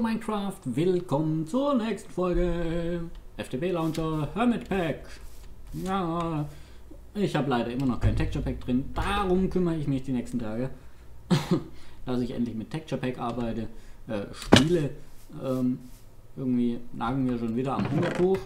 Hallo Minecraft, willkommen zur nächsten Folge FTB Launcher Hermit Pack. Ja, ich habe leider immer noch kein Texture Pack drin, darum kümmere ich mich die nächsten Tage, dass ich endlich mit Texture Pack arbeite, spiele. Irgendwie nagen wir schon wieder am Hungertuch.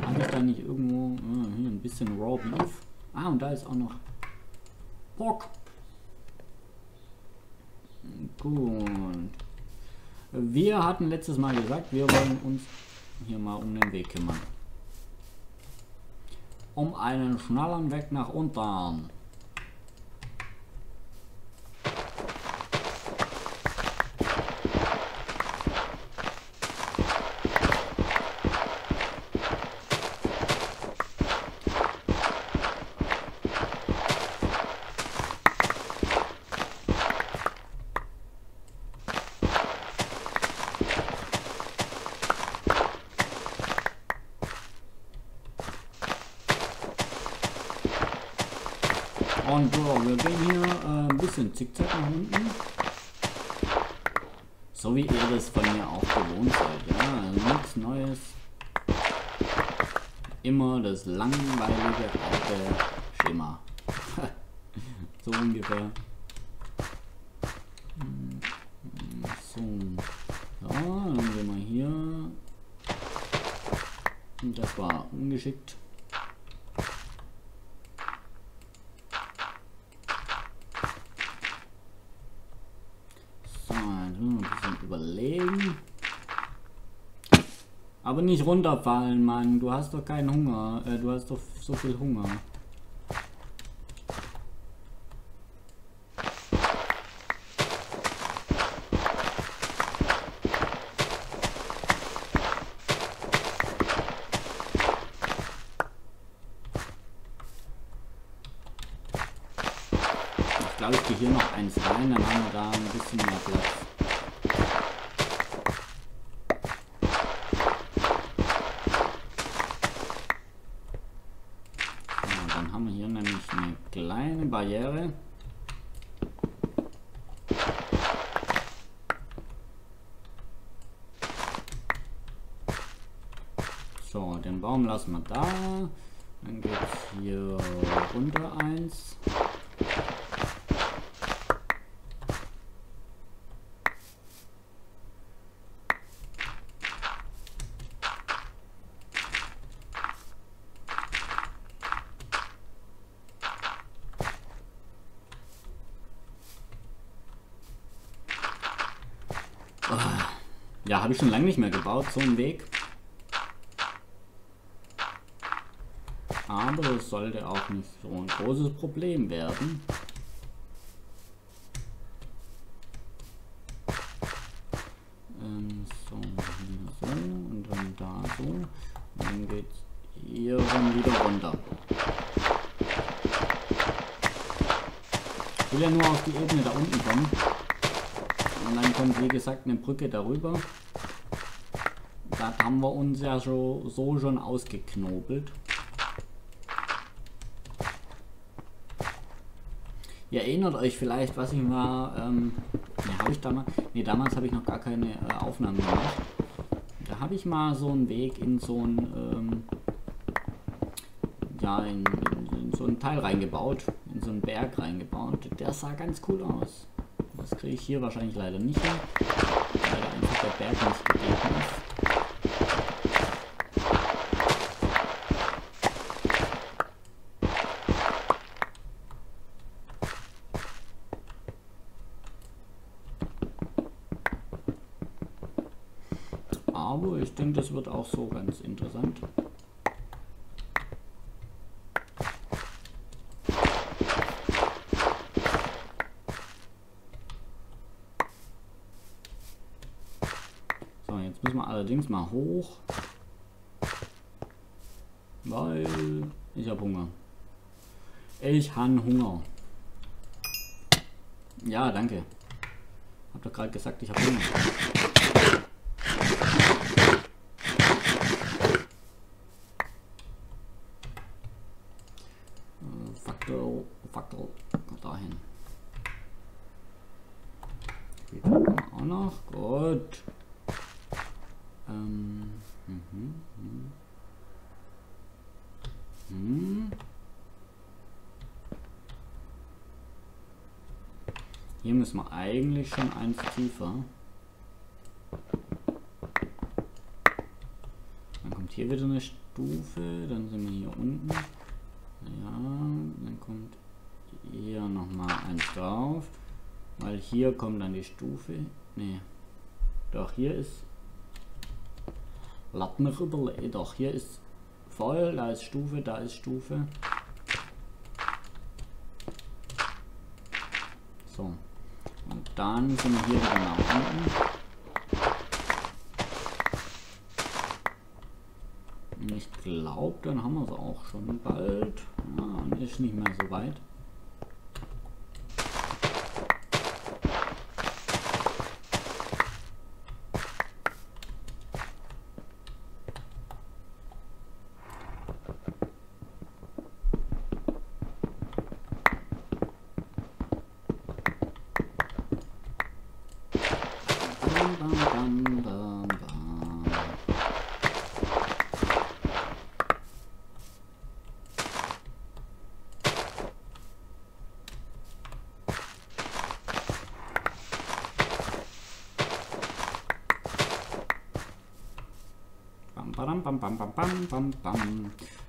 Habe ich da nicht irgendwo hier ein bisschen Raw Beef? Ah, und da ist auch noch Pork. Gut. Wir hatten letztes Mal gesagt, wir wollen uns hier mal um den Weg kümmern. Um einen schnelleren Weg nach unten. Und so, wir gehen hier ein bisschen zickzack nach unten. So wie ihr das von mir auch gewohnt seid. Ja, also nichts Neues. Immer das langweilige alte Schema. So ungefähr. So. Ja, dann gehen wir hier. Und das war ungeschickt. Überlegen. Aber nicht runterfallen, Mann. Du hast doch keinen Hunger. Du hast doch so viel Hunger. Ich glaube, ich gehe hier noch eins rein, dann haben wir da ein bisschen mehr Platz. Barriere. So, den Baum lassen wir da. Dann geht es hier runter eins. Ja, habe ich schon lange nicht mehr gebaut, so einen Weg. Aber es sollte auch nicht so ein großes Problem werden. So, hier so und dann da so. Und dann geht es hier dann wieder runter. Ich will ja nur auf die Ebene da unten kommen. Und dann kommt, wie gesagt, eine Brücke darüber. Da haben wir uns ja so schon ausgeknobelt. Ihr erinnert euch vielleicht, was ich mal... habe ich damals... Ne, damals habe ich noch gar keine Aufnahmen gemacht. Da habe ich mal so einen Weg in so einen... in so einen Teil reingebaut. In so einen Berg reingebaut. Der sah ganz cool aus. Das kriege ich hier wahrscheinlich leider nicht hin, weil einfach der Berg nicht gegeben ist. Aber ich denke, das wird auch so ganz interessant. Allerdings mal hoch, weil ich habe Hunger. Ich han Hunger. Ja, danke. Hab doch gerade gesagt, ich habe Hunger. Fackel, dahin. Die haben wir auch noch. Gut. Hier müssen wir eigentlich schon eins tiefer. Dann kommt hier wieder eine Stufe, dann sind wir hier unten. Ja, dann kommt hier nochmal eins drauf. Weil hier kommt dann die Stufe. Nee. Doch, hier ist. Lass mich überlegen. Doch, hier ist voll, da ist Stufe, da ist Stufe. So. Und dann sind wir hier wieder nach unten. Und ich glaube, dann haben wir es auch schon bald. Ja, ist nicht mehr so weit.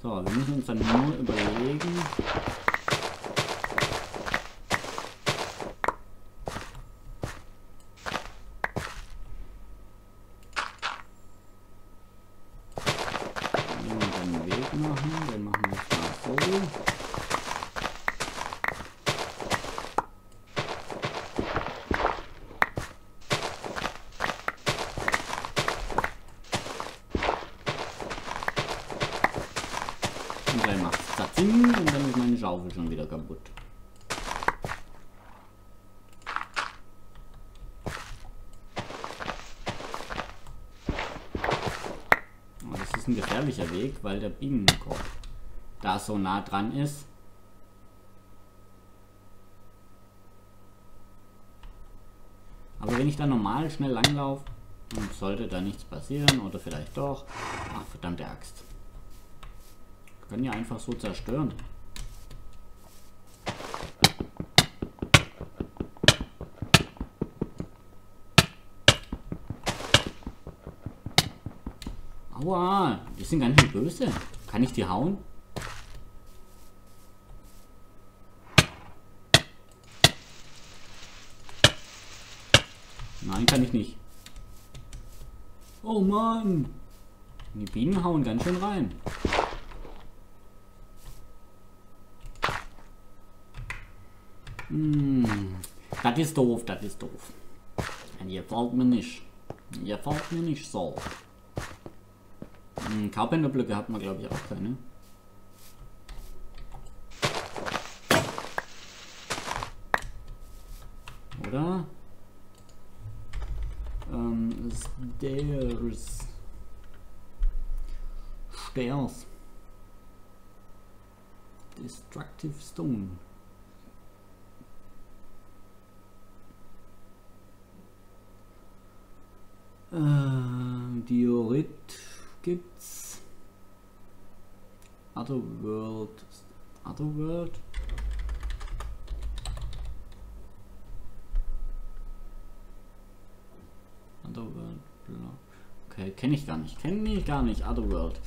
So, wir müssen uns dann nur überlegen. Und dann ist meine Schaufel schon wieder kaputt. Oh, das ist ein gefährlicher Weg, weil der Bienenkorb da so nah dran ist. Aber wenn ich da normal schnell langlaufe, dann sollte da nichts passieren oder vielleicht doch. Ach, verdammte Axt. Können ja einfach so zerstören. Aua, die sind ganz schön böse. Kann ich die hauen? Nein, kann ich nicht. Oh Mann. Die Bienen hauen ganz schön rein. Das ist doof, das ist doof. Ihr folgt mir nicht. Ihr folgt mir nicht so. Carpenter-Blöcke hat man, glaube ich, auch keine. Oder? Stairs. Destructive Stone. Diorit gibt's. Otherworld. Otherworld. Otherworld. Okay, kenne ich gar nicht. Kenne ich gar nicht. Otherworld.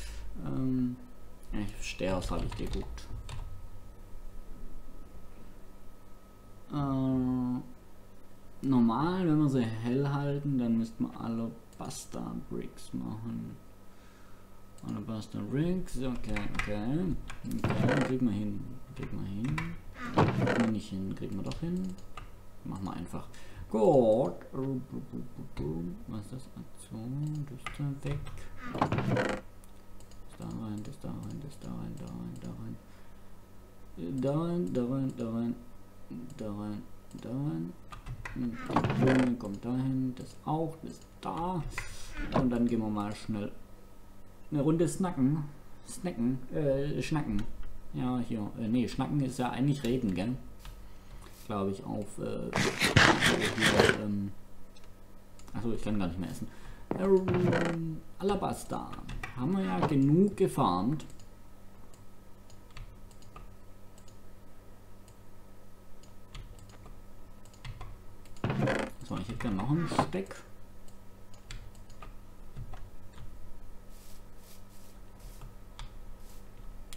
Ich stehe aus, habe ich geguckt. Normal, wenn wir sie hell halten, dann müssten wir Alabaster Bricks machen. Alabaster Bricks, okay. Okay, kriegen wir hin. Kriegen wir hin. Kriegen wir nicht hin, kriegen wir doch hin. Machen wir einfach. Gut. Was ist das? Aktion, das da weg. Das da rein, das da rein, das da rein, da rein, da rein. Da rein, da rein, da rein, da rein, da rein. Und die Blume kommt dahin, das auch, das da. Und dann gehen wir mal schnell eine Runde snacken. Schnacken. Ja, hier. Nee, schnacken ist ja eigentlich reden, gell? Glaube ich, auf. Achso, ich kann gar nicht mehr essen. Alabaster. Haben wir ja genug gefarmt. So, ich hätte gerne noch einen Speck.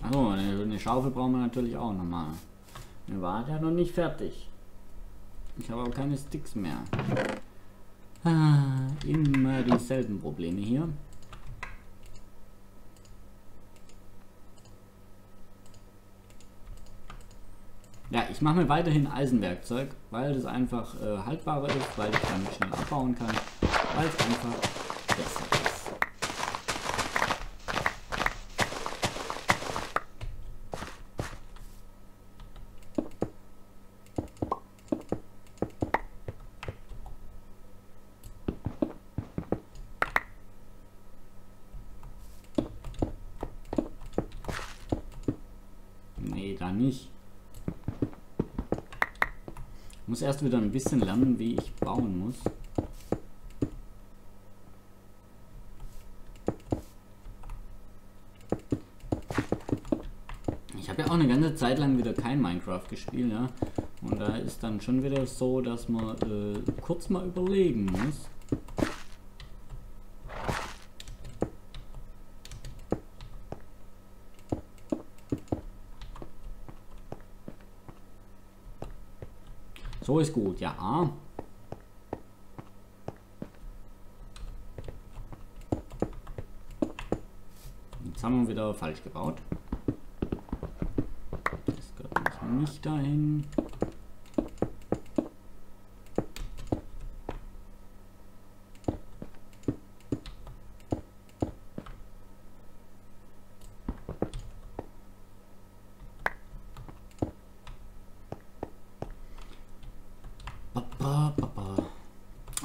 Achso, eine Schaufel brauchen wir natürlich auch nochmal. Mir war ja noch nicht fertig. Ich habe auch keine Sticks mehr. Ah, immer dieselben Probleme hier. Ja, ich mache mir weiterhin Eisenwerkzeug, weil das einfach haltbarer ist, weil ich damit schnell abbauen kann, weil es einfach besser ist. Nee, da nicht. Ich muss erst wieder ein bisschen lernen, wie ich bauen muss. Ich habe ja auch eine ganze Zeit lang wieder kein Minecraft gespielt, ja? Und da ist dann schon wieder so, dass man kurz mal überlegen muss. So ist gut, ja. Jetzt haben wir wieder falsch gebaut. Das gehört nicht dahin.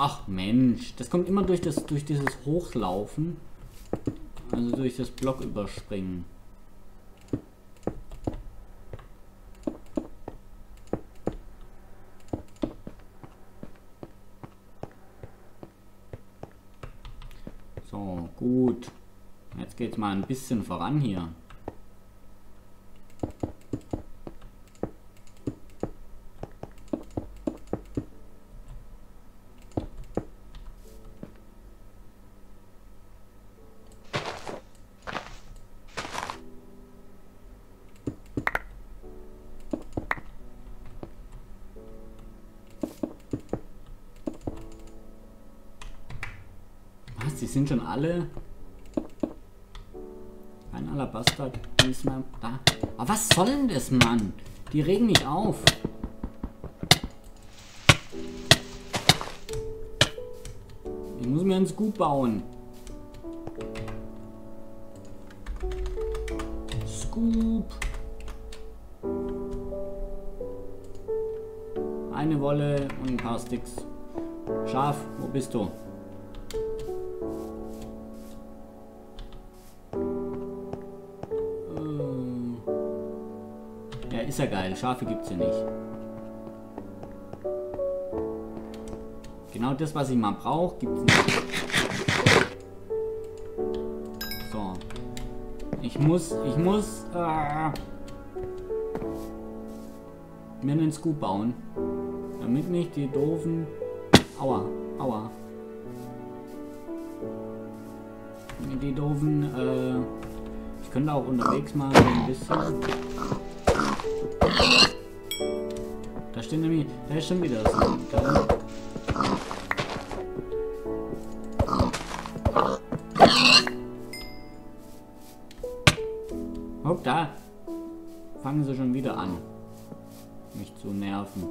Ach Mensch, das kommt immer durch dieses Hochlaufen, also durch das Block überspringen. So, gut. Jetzt geht's mal ein bisschen voran hier. Die sind schon alle. Ein Alabaster diesmal da. Aber was soll denn das, Mann? Die regen mich auf. Ich muss mir einen Scoop bauen. Scoop. Eine Wolle und ein paar Sticks. Schaf, wo bist du? Ist ja geil, Schafe gibt es ja nicht. Genau das, was ich mal brauche, gibt es nicht. So. Ich muss mir einen Scoop bauen. Damit nicht die doofen... Aua, aua. Damit die doofen... ich könnte auch unterwegs mal so ein bisschen... Da steht nämlich, da ist schon wieder so. Hopp, da fangen sie schon wieder an, mich zu nerven.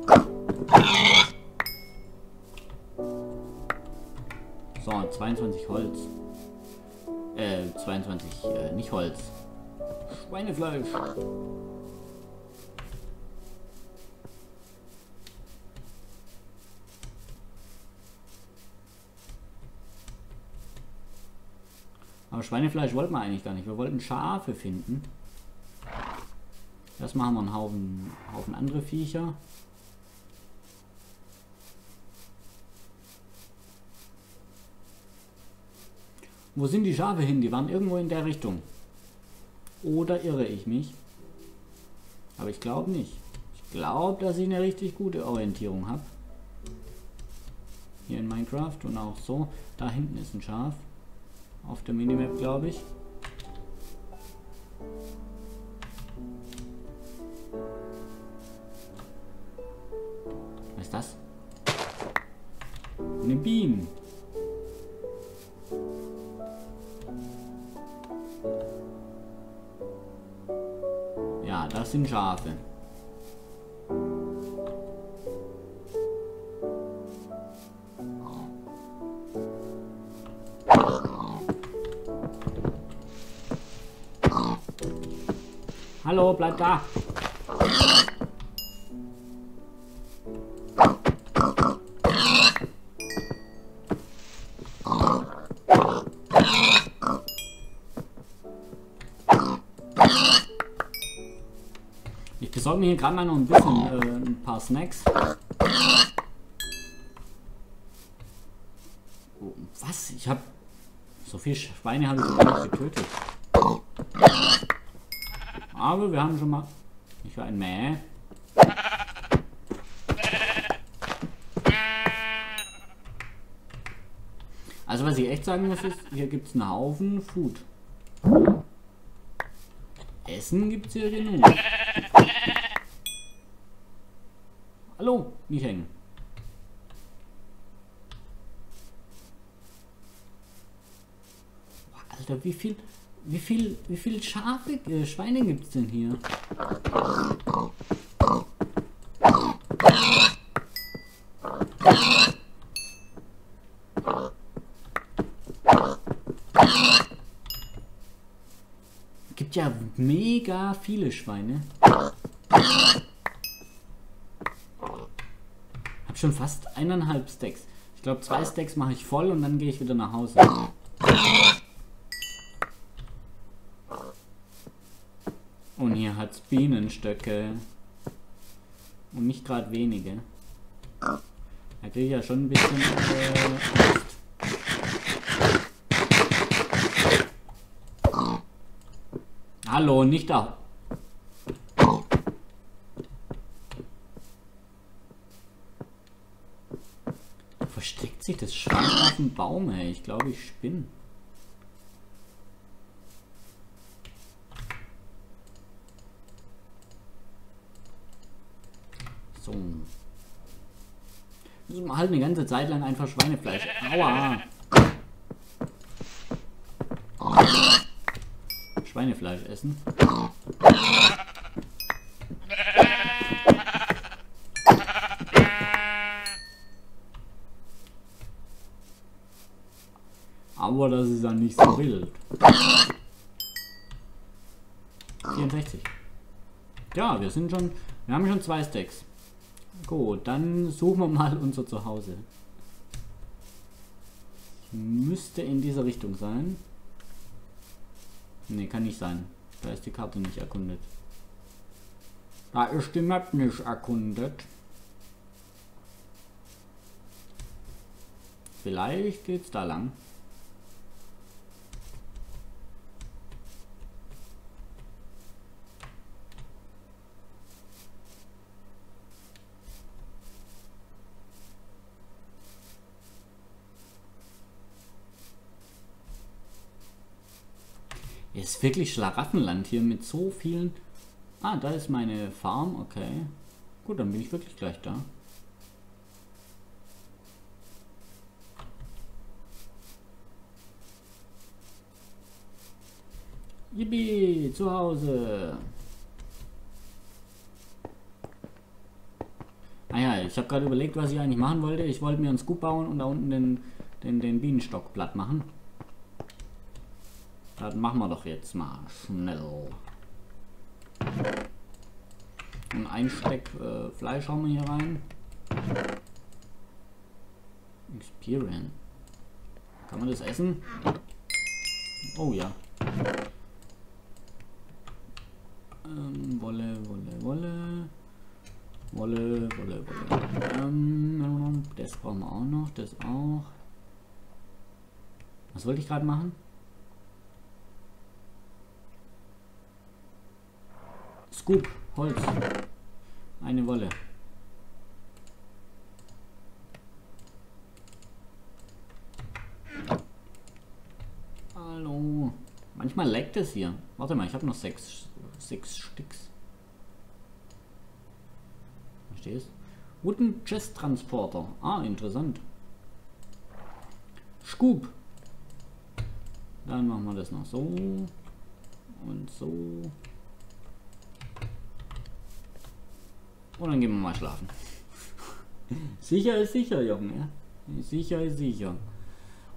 So, 22 Holz. 22, nicht Holz. Schweinefleisch. Aber Schweinefleisch wollten wir eigentlich gar nicht. Wir wollten Schafe finden. Erstmal haben wir einen Haufen andere Viecher. Wo sind die Schafe hin? Die waren irgendwo in der Richtung. Oder irre ich mich? Aber ich glaube nicht. Ich glaube, dass ich eine richtig gute Orientierung habe. Hier in Minecraft und auch so. Da hinten ist ein Schaf. Auf der Minimap, glaube ich. Was ist das? Eine Biene. Ja, das sind Schafe. Hallo, bleib da! Ich besorge mir hier gerade mal noch ein bisschen ein paar Snacks. Oh, was? Ich habe so viele Schweine habe ich gar nicht getötet. Aber wir haben schon mal... Ich war ein Mäh. Also was ich echt sagen muss ist, hier gibt es einen Haufen Food. Essen gibt es hier genug. Hallo, nicht hängen. Boah, Alter, wie viel Schafe, Schweine gibt es denn hier? Gibt ja mega viele Schweine. Hab schon fast 1,5 Stacks. Ich glaube 2 Stacks mache ich voll und dann gehe ich wieder nach Hause. Und hier hat's Bienenstöcke. Und nicht gerade wenige. Da kriege ich ja schon ein bisschen Angst. Hallo, nicht da. Versteckt sich das Schwein auf dem Baum, ey. Ich glaube, ich spinne. So. Halt eine ganze Zeit lang einfach Schweinefleisch. Aua! Schweinefleisch essen. Aber das ist dann nicht so wild. 64. Ja, wir haben schon 2 Stacks. Gut, dann suchen wir mal unser Zuhause. Müsste in dieser Richtung sein. Ne, kann nicht sein. Da ist die Karte nicht erkundet. Da ist die Map nicht erkundet. Vielleicht geht's da lang. Ist wirklich Schlaraffenland hier mit so vielen... Ah, da ist meine Farm, okay. Gut, dann bin ich wirklich gleich da. Yippie, zu Hause. Ah ja, ich habe gerade überlegt, was ich eigentlich machen wollte. Ich wollte mir einen Scoop bauen und da unten den Bienenstock platt machen. Das machen wir doch jetzt mal schnell. Und ein Steck Fleisch hauen wir hier rein. Experience. Kann man das essen? Oh ja. Wolle. Das brauchen wir auch noch. Das auch. Was wollte ich gerade machen? Scoop, Holz. Eine Wolle. Hallo. Manchmal leckt es hier. Warte mal, ich habe noch sechs Sticks. Verstehst? Wooden Chest Transporter. Ah, interessant. Scoop. Dann machen wir das noch so. Und so. Und dann gehen wir mal schlafen. Sicher ist sicher, Junge. Ja? Sicher ist sicher.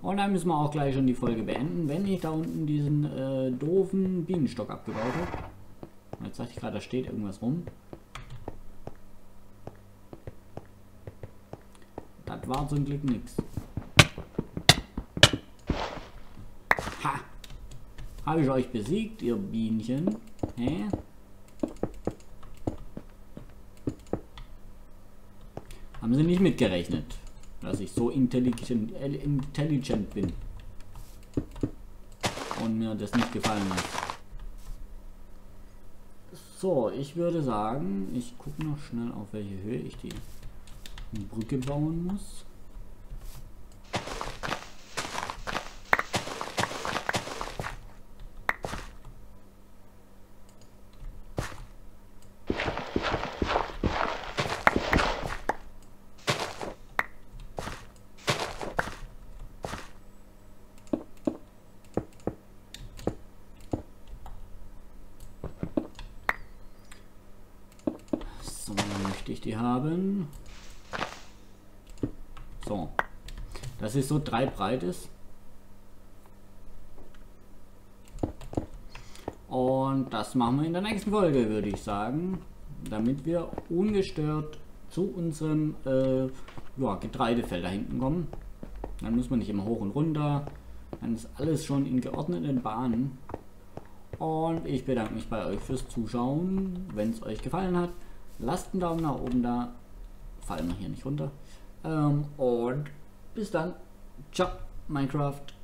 Und dann müssen wir auch gleich schon die Folge beenden, wenn ich da unten diesen doofen Bienenstock abgebaut habe. Jetzt dachte ich gerade, da steht irgendwas rum. Das war zum Glück nichts. Ha! Habe ich euch besiegt, ihr Bienchen? Hä? Haben sie nicht mitgerechnet, dass ich so intelligent bin und mir das nicht gefallen hat. So, ich würde sagen, ich gucke noch schnell, auf welche Höhe ich die Brücke bauen muss. Die haben so, dass es so 3 breit ist und das machen wir in der nächsten Folge, würde ich sagen, damit wir ungestört zu unserem ja, Getreidefeld da hinten kommen. Dann muss man nicht immer hoch und runter, dann ist alles schon in geordneten Bahnen. Und ich bedanke mich bei euch fürs Zuschauen. Wenn es euch gefallen hat, lasst einen Daumen nach oben da. Fallen wir hier nicht runter. Und bis dann. Ciao, Minecraft.